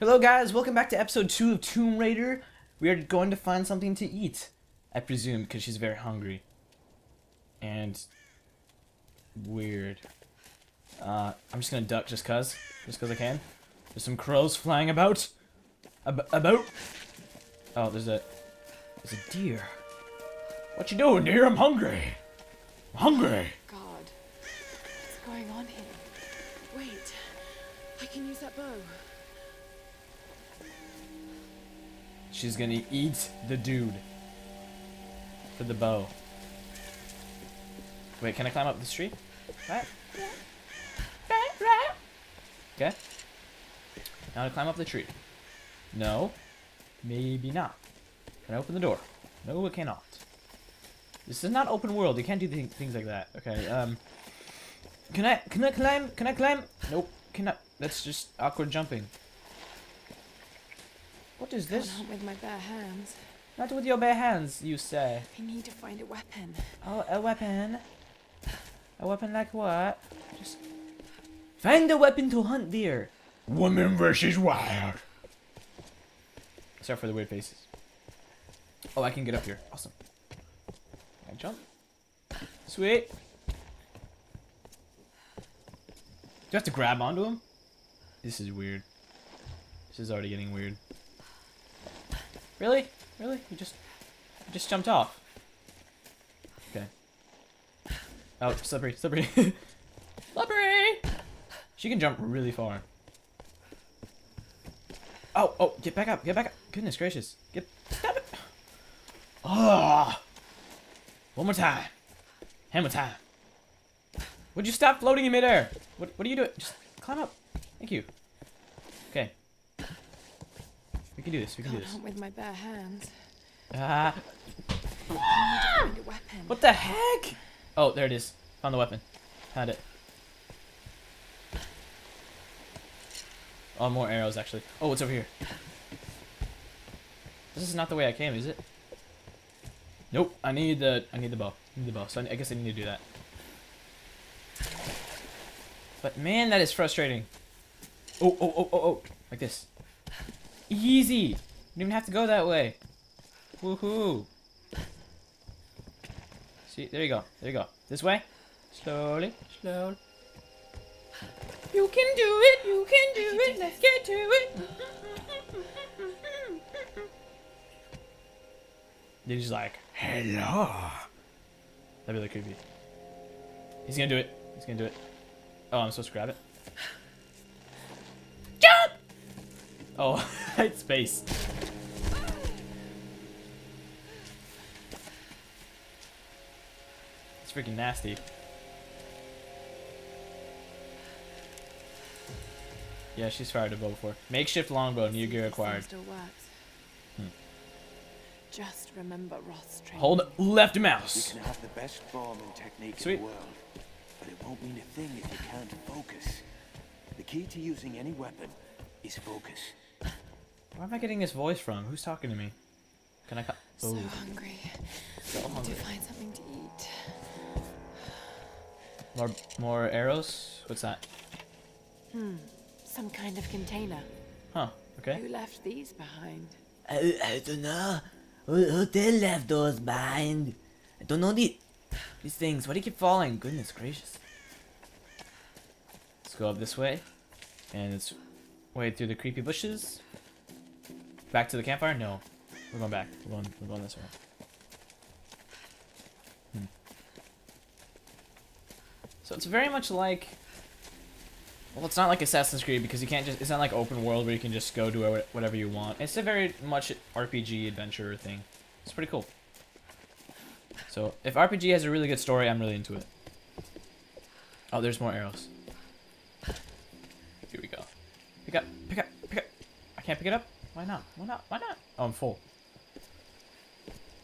Hello guys, welcome back to episode 2 of Tomb Raider. We are going to find something to eat, I presume, because she's very hungry. And... weird. I'm just gonna duck just cause I can. There's some crows flying about. Oh, there's a deer. What you doing, deer? I'm hungry. I'm hungry. God, what's going on here? Wait, I can use that bow. She's gonna eat the dude for the bow. Wait, can I climb up this tree? Right? Yeah. Right. Okay. Now to climb up the tree. No. Maybe not. Can I open the door? No, I cannot. This is not open world. You can't do things like that. Okay. Can I climb? Can I climb? Nope. Cannot. That's just awkward jumping. What is this? Not with my bare hands. Not with your bare hands, you say. I need to find a weapon. Oh, a weapon. A weapon like what? Just find a weapon to hunt deer. Woman versus wild. Sorry for the weird faces. Oh, I can get up here. Awesome. Can I jump? Sweet. Do you have to grab onto him? This is weird. This is already getting weird. Really? Really? You just jumped off. Okay. Oh, slippery, slippery. Slippery! She can jump really far. Oh, oh, get back up, get back up. Goodness gracious. Stop it! Oh! One more time. Hammer time. Would you stop floating in midair? What are you doing? Just climb up. Thank you. Okay. We can do this, we can do this. With my bare hands. Ah! What the heck? Oh, there it is. Found the weapon. Had it. Oh, more arrows, actually. Oh, what's over here? This is not the way I came, is it? Nope. I need the bow. I need the bow, so I guess I need to do that. But man, that is frustrating. Oh, oh, oh, oh, oh. Like this. Easy! You don't even have to go that way. Woohoo! See, there you go. There you go. This way. Slowly, slowly. You can do it! You can do it! Let's get to it! They're just like, hello! That'd be really creepy. He's gonna do it. He's gonna do it. Oh, I'm supposed to grab it? Jump! Oh. It's space. It's freaking nasty. Yeah, she's fired a bow before. Makeshift longbow, new gear acquired. Still works. Hmm. Just remember Roth's training. Hold left mouse. You can have the best form and technique in the world, but it won't mean a thing if you can't focus. The key to using any weapon is focus. Where am I getting this voice from? Who's talking to me? Can I? So hungry. So hungry. I need to find something to eat. More arrows. What's that? Hmm. Some kind of container. Huh. Okay. Who left these behind? I don't know. Who did left those behind? I don't know these things. Why do you keep falling? Goodness gracious. Let's go up this way, and it's way through the creepy bushes. Back to the campfire? No. We're going back. We're going this way. Hmm. So it's very much like... well, it's not like Assassin's Creed because you can't just... it's not like open world where you can just go do whatever you want. It's a very much RPG adventure thing. It's pretty cool. So if RPG has a really good story, I'm really into it. Oh, there's more arrows. Here we go. Pick up. Pick up. Pick up. I can't pick it up? Why not? Why not? Why not? Oh, I'm full.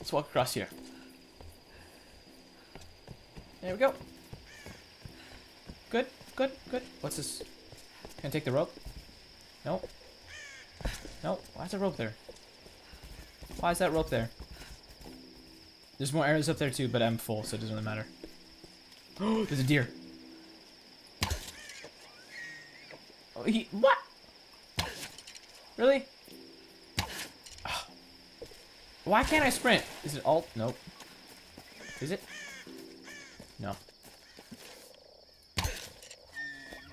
Let's walk across here. There we go. Good, good, good. What's this? Can I take the rope? No. No. Why's the rope there? Why is that rope there? There's more arrows up there too, but I'm full, so it doesn't really matter. Oh, there's a deer. Oh, what? Really? Oh. Why can't I sprint? Is it alt? Nope. Is it? No.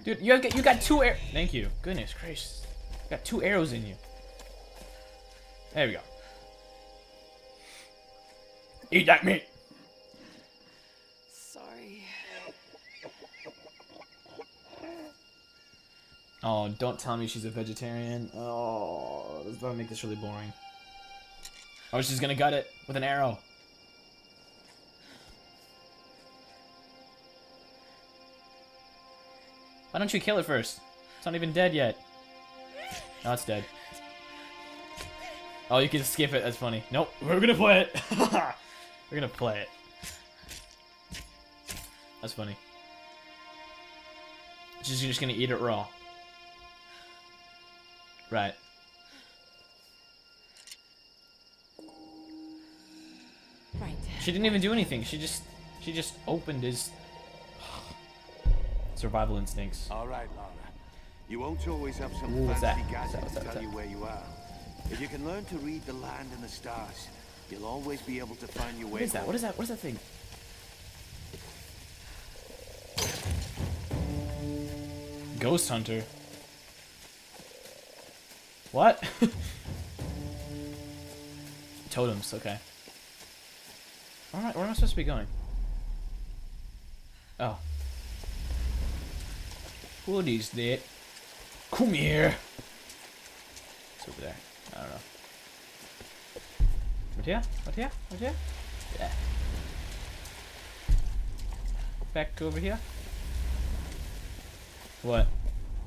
Dude, you got two arrows. Thank you. Goodness gracious. You got two arrows in you. There we go. Eat that meat. Sorry. Oh, don't tell me she's a vegetarian. Oh, this is gonna make this really boring. Oh, she's gonna gut it with an arrow. Why don't you kill it first? It's not even dead yet. No, it's dead. Oh, you can skip it. That's funny. Nope, we're gonna play it. We're gonna play it. That's funny. She's just gonna eat it raw. Right. Right. She didn't even do anything. She just opened his survival instincts. All right, Lara. You won't always have some fancy gadgets to tell you where you are. If you can learn to read the land and the stars, you'll always be able to find your way. What is that? What is that? What is that thing? Ghost hunter. What? Totems. Okay. All right. Where am I supposed to be going? Oh. What is that? Come here. It's over there. I don't know. Right here? Right here? Right here? Yeah. Back over here? What?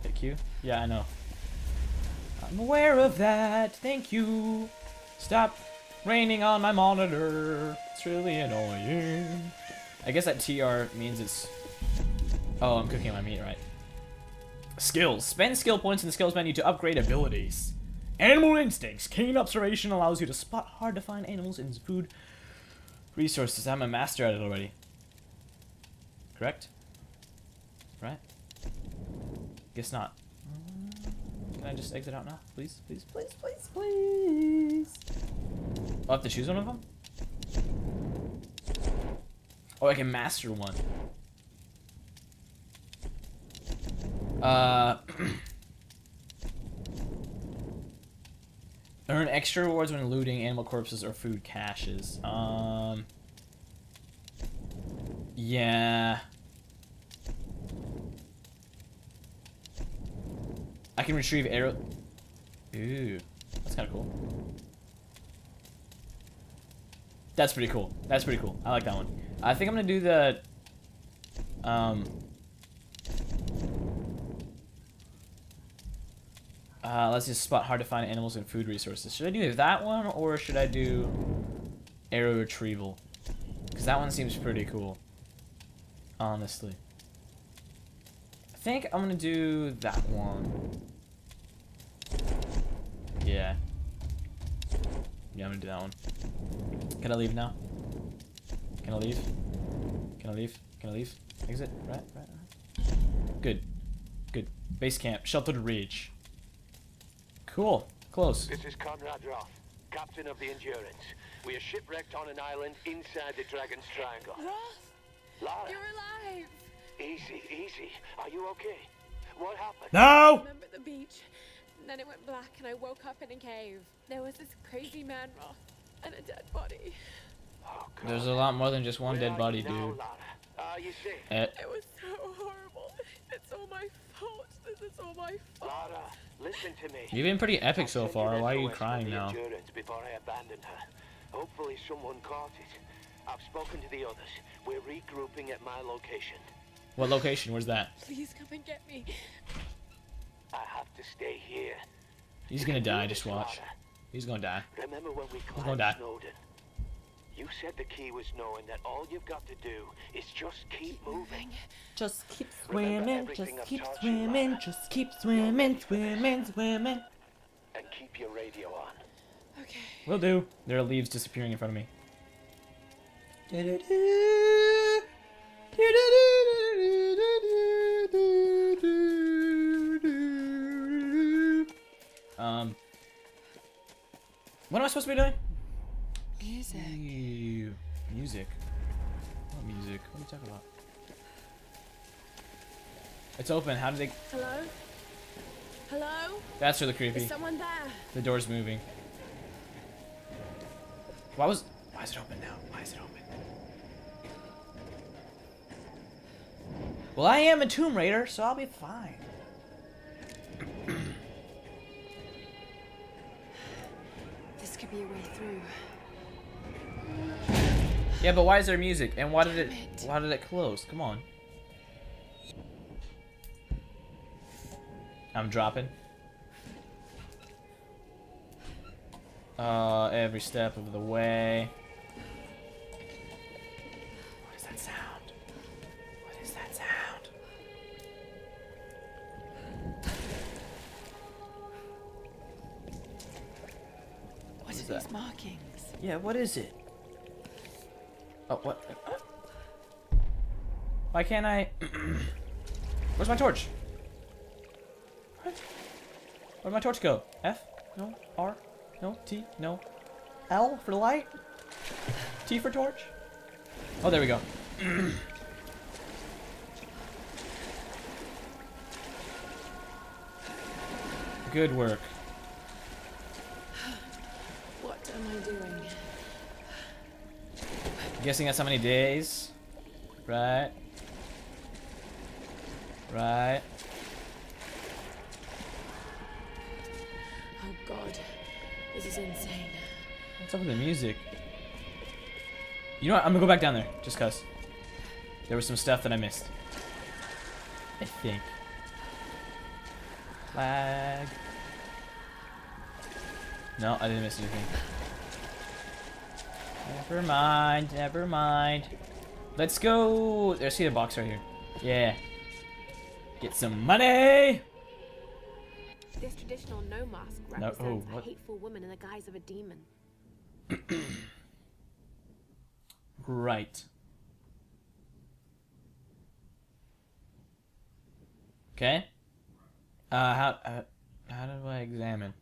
Thank you? Yeah, I know. I'm aware of that. Thank you. Stop raining on my monitor. It's really annoying. I guess that TR means it's... Oh, I'm cooking my meat, right. Skills. Spend skill points in the skills menu to upgrade abilities. Animal instincts. Keen observation allows you to spot hard-to-find animals and food resources. I'm a master at it already. Correct? Right? Guess not. Can I just exit out now? Please, please, please, please, please. I'll have to choose one of them? Oh, I can master one. Earn extra rewards when looting animal corpses or food caches. Yeah. I can retrieve arrow. Ooh, that's kind of cool. That's pretty cool. That's pretty cool. I like that one. I think I'm gonna do the. Let's just spot hard-to-find animals and food resources. Should I do that one, or should I do arrow retrieval? Because that one seems pretty cool. Honestly. I think I'm going to do that one. Yeah. Yeah, I'm going to do that one. Can I leave now? Can I leave? Can I leave? Can I leave? Exit? Right, right, right. Good. Good. Base camp. Sheltered Reach. Cool. Close. This is Conrad Roth, captain of the Endurance. We are shipwrecked on an island inside the Dragon's Triangle. Roth! Lara! You're alive! Easy, easy. Are you okay? What happened? No! I remember the beach. And then it went black and I woke up in a cave. There was this crazy man, Roth, and a dead body. Oh, God. There's a lot more than just one dead body, dude. Now, Lara? Are you safe? It was so horrible. It's all my fault. This is all my fault. Lara. Listen to me. You've been pretty epic so far. Why are you crying now? Before I abandoned her. Hopefully someone caught it. I've spoken to the others. We're regrouping at my location. What location? Where's that? Please come and get me. I have to stay here. He's gonna die. Just watch. He's gonna die. Remember when we climbed Snowden? You said the key was knowing that all you've got to do is just keep moving. Just keep swimming, just keep swimming, just keep swimming, swimming, swimming. And keep your radio on. Okay. Will do. There are leaves disappearing in front of me. What am I supposed to be doing? Music. Ew. Music. What music? What are you talking about? It's open. How do they? Hello. Hello. That's really creepy. Is someone there? The door's moving. Why was? Why is it open now? Why is it open? Well, I am a Tomb Raider, so I'll be fine. This could be a way through. Yeah, but why is there music? And why did it? Why did it close? Come on. I'm dropping. Every step of the way. What is that sound? What is that sound? What is these markings? Yeah, what is it? Oh, what? Why can't I? Where's my torch? What? Where'd my torch go? F? No. R? No. T? No. L for light? T for torch? Oh, there we go. Good work. What am I doing? I'm guessing that's how many days. Right. Right. Oh god. This is insane. What's up with the music? You know what? I'm gonna go back down there. Just cause. There was some stuff that I missed. I think. Lag. No, I didn't miss anything. Never mind, never mind. Let's go. I see the box right here. Yeah. Get some money! This traditional no mask represents a hateful woman in the guise of a demon. Right. Okay. How do I examine?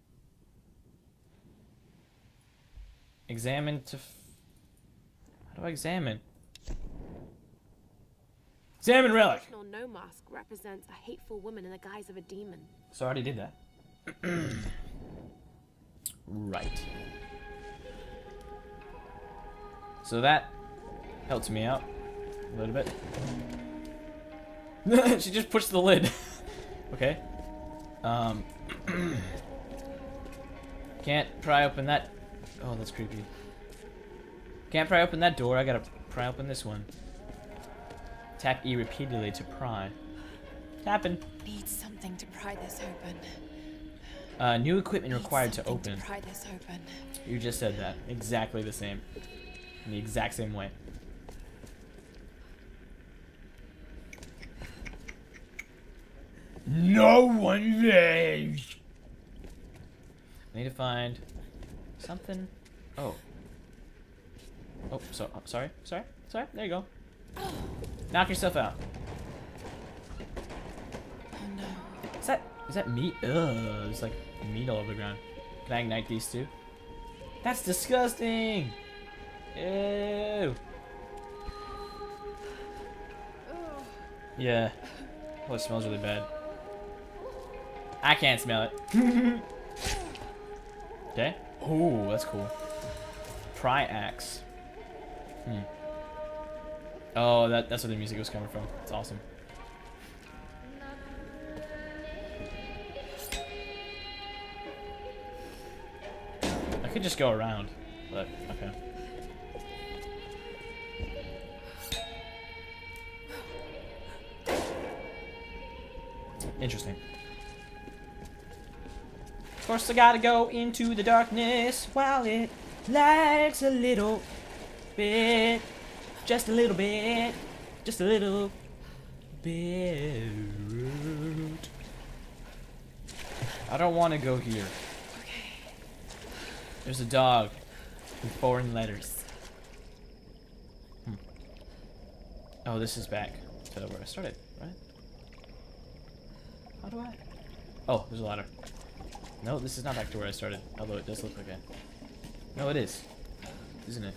Examine to... How do I examine? Examine relic! Traditional no mask represents a hateful woman in the guise of a demon. So I already did that. Right. So that helps me out a little bit. She just pushed the lid. Okay. Can't pry open that. Oh, that's creepy. Can't pry open that door. I gotta pry open this one. Tap E repeatedly to pry. Tapping. Need something to pry this open. New equipment required to open. Pry this open. You just said that. Exactly the same. In the exact same way. No one lives. I need to find something. Oh. Oh, so I'm sorry. Sorry. Sorry. There you go. Oh. Knock yourself out. Oh no. Is that meat? Ugh, there's like meat all over the ground. Can I ignite these two? That's disgusting. Ew. Yeah. Oh, it smells really bad. I can't smell it. Okay. Oh, that's cool. Pry axe. Hmm. Oh, that's where the music was coming from. It's awesome. I could just go around, but okay. Interesting. Of course, I gotta go into the darkness while it lags a little bit. Just a little bit. Just a little bit. I don't want to go here. Okay. There's a dog with foreign letters. Hmm. Oh, this is back to where I started, right? How do I? Oh, there's a ladder. No, this is not back to where I started, although it does look like it. No, it is. Isn't it?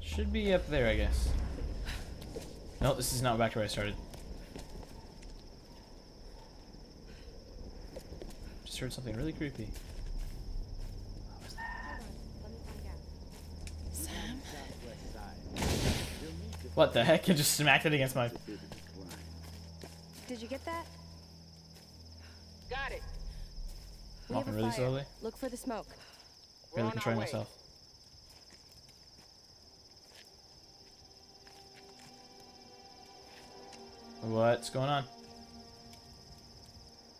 Should be up there, I guess. No, this is not back to where I started. Just heard something really creepy. What was that? Sam? What the heck? I just smacked it against my... Did you get that? Got it. Walking really slowly. Look for the smoke. Barely controlling myself. What's going on?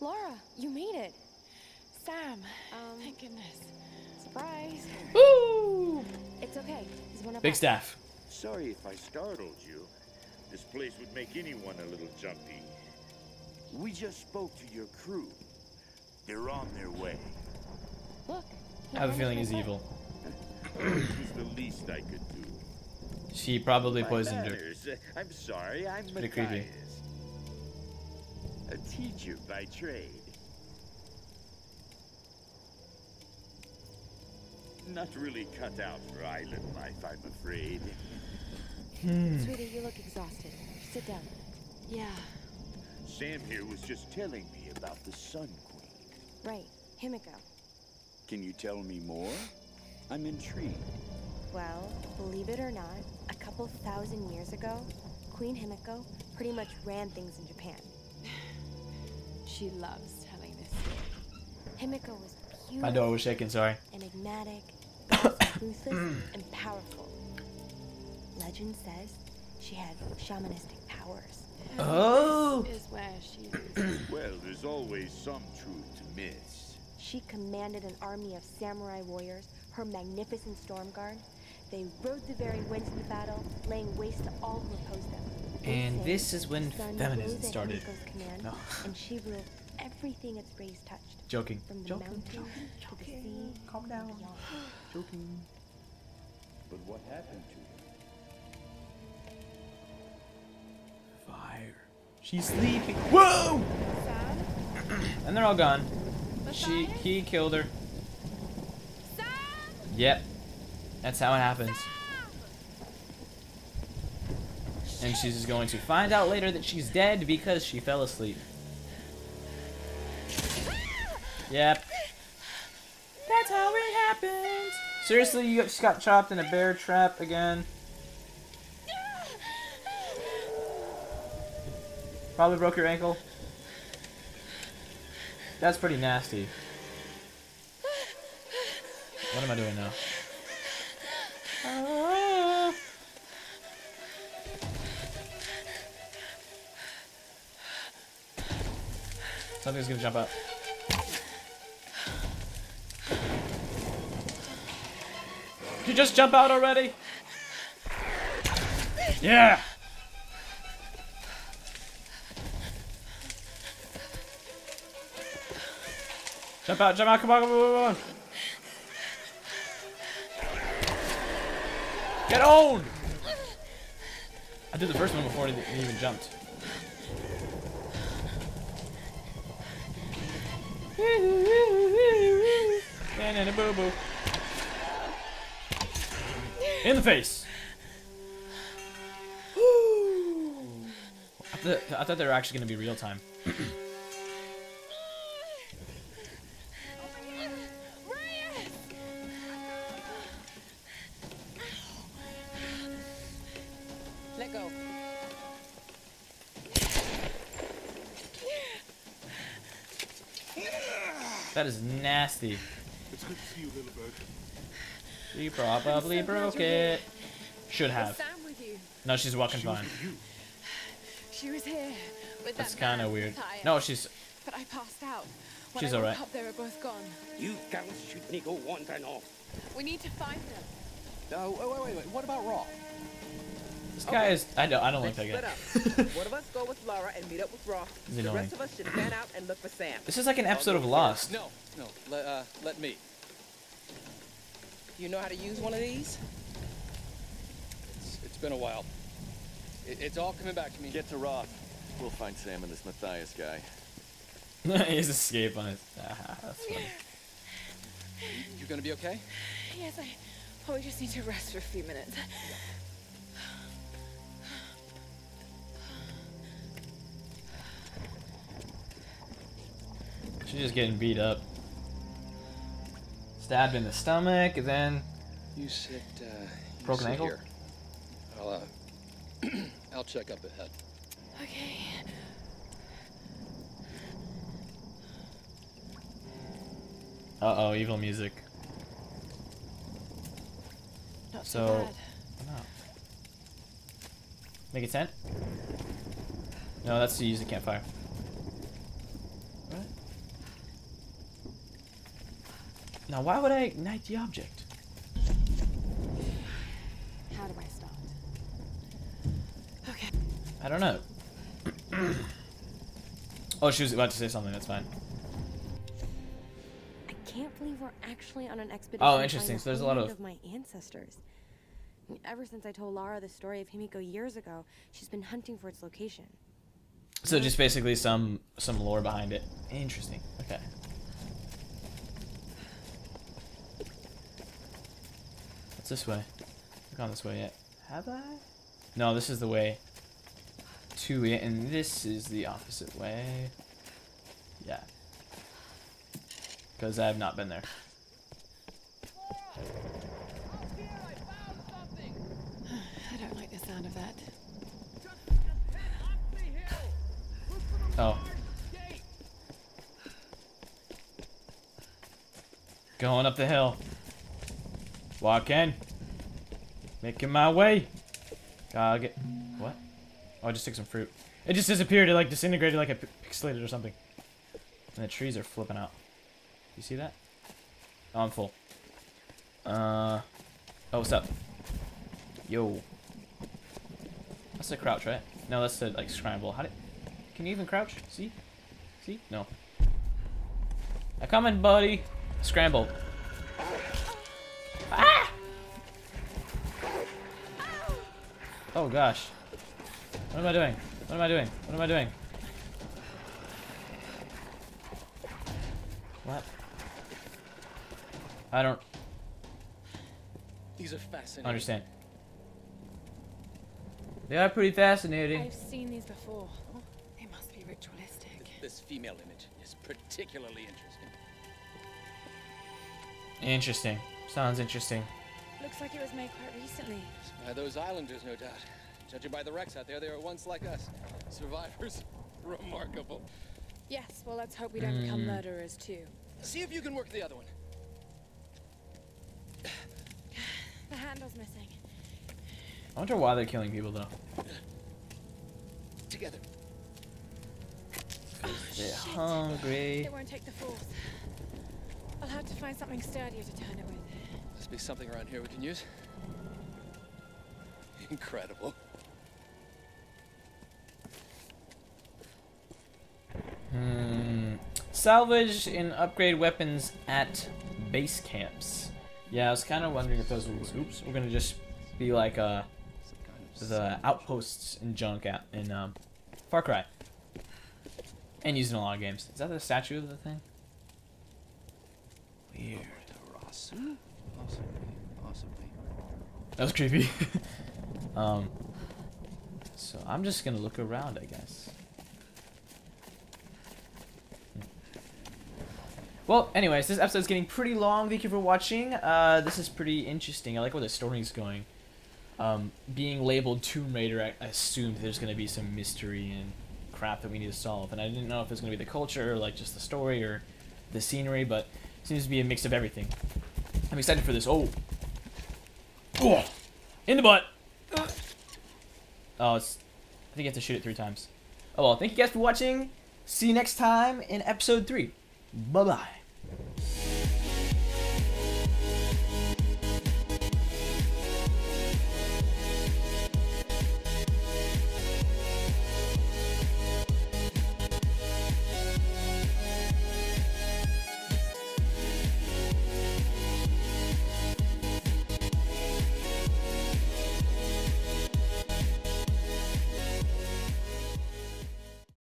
Laura, you made it. Sam, thank goodness. Surprise. Woo! It's okay. He's one of Big Staff. Sorry if I startled you. This place would make anyone a little jumpy. We just spoke to your crew. They're on their way. Look. I have a feeling he's evil. This is the least I could do. She probably poisoned her. I'm sorry, I'm Matthias. Pretty creepy. A teacher by trade. Not really cut out for island life, I'm afraid. Sweetie, you look exhausted. Sit down. Yeah. Sam here was just telling me about the Sun Queen. Right, Himiko. Can you tell me more? I'm intrigued. Well, believe it or not, a couple thousand years ago, Queen Himiko pretty much ran things in Japan. She loves telling this story. Himiko was beautiful. My door was shaking, sorry. Enigmatic, ruthless, and powerful. Legend says she had shamanistic powers. Oh! Is where she is. Well, there's always some truth to myths. She commanded an army of samurai warriors, her magnificent storm guard. They rode the very winds of the battle, laying waste to all who opposed them. And this is when feminism started. No. And she ruled everything its rays touched. Joking. From the mountain to the sea. Calm down. Joking. But what happened to her? Fire. She's sleeping. Whoa! And they're all gone. He killed her. Sam? Yep. That's how it happens. Sam! And she's going to find out later that she's dead because she fell asleep. Yep. That's how it happened. Seriously, you just got chopped in a bear trap again. Probably broke your ankle. That's pretty nasty. What am I doing now? Something's gonna jump up. Did you just jump out already? Yeah! Jump out, come on, come on, come on! Get on! I did the first one before it even jumped. And a boo-boo. In the face! I thought they were actually going to be real time. That is nasty. It's good to see you, little bird. She probably broke it. Should have. No, she's walking fine. She was here with that's kind of weird. No, she's. But I passed out. She's all right. They were both gone. You guys should go one time off. We need to find them. No, wait. What about Roth? This guy is. I don't like that guy. One of us go with Laura and meet up with Roth. The rest of us should fan out and look for Sam. This is like an episode of Lost. No. Let me. You know how to use one of these? It's been a while. It's all coming back to me. Get to Roth. We'll find Sam and this Matthias guy. He's escape on it. Ah, that's funny. You're gonna be okay? Yes, I probably just need to rest for a few minutes. She's just getting beat up. Stabbed in the stomach, and then... You sit, broken ankle? Here. I'll check up ahead. Okay. Uh-oh, evil music. Not so bad. No. Make a tent? No, that's to use the campfire. What? Now, why would I ignite the object? How do I stop it? Okay. I don't know. Oh, she was about to say something. That's fine. Can't believe we're actually on an expedition. Oh, interesting. So there's a lot of my ancestors. I mean, ever since I told Lara the story of Himiko years ago, she's been hunting for its location. So just basically some lore behind it. Interesting. Okay. What's this way? I've gone this way yet? Have I? No, this is the way to it, and this is the opposite way. Yeah. Because I have not been there. I don't like the sound of that. Oh. Going up the hill. Walking. Making my way. Gotta get... What? Oh, I just took some fruit. It just disappeared. It like disintegrated like I pixelated or something. And the trees are flipping out. You see that? Oh, I'm full. Oh, what's up? Yo. That's a crouch, right? No, that's a, like, scramble. How did... Can you even crouch? See? See? No. Now come in, buddy. Scramble. Ah! Oh, gosh. What am I doing? What am I doing? What am I doing? What? I don't These are fascinating. Understand. They are pretty fascinating. I've seen these before. They must be ritualistic. This female image is particularly interesting. Interesting. Sounds interesting. Looks like it was made quite recently. By those islanders, no doubt. Judging by the wrecks out there, they were once like us. Survivors. Remarkable. Yes, well, let's hope we don't become murderers, too. See if you can work the other one. The handle's missing. I wonder why they're killing people, though. Together. Oh, they're hungry. They won't take the force. I'll have to find something sturdier to turn it with. Must be something around here we can use. Incredible. Salvage and upgrade weapons at base camps. Yeah, I was kind of wondering if those were gonna just be like the outposts and junk out in Far Cry, and used in a lot of games. Is that the statue of the thing? Weird. Possibly, possibly. That was creepy. So I'm just gonna look around, I guess. Well, anyways, this episode's getting pretty long. Thank you for watching. This is pretty interesting. I like where the story's going. Being labeled Tomb Raider, I assumed there's going to be some mystery and crap that we need to solve. And I didn't know if it was going to be the culture or, like, just the story or the scenery, but it seems to be a mix of everything. I'm excited for this. Oh! Oh! In the butt! Oh, it's... I think you have to shoot it 3 times. Oh, well, thank you guys for watching. See you next time in episode 3. Bye-bye.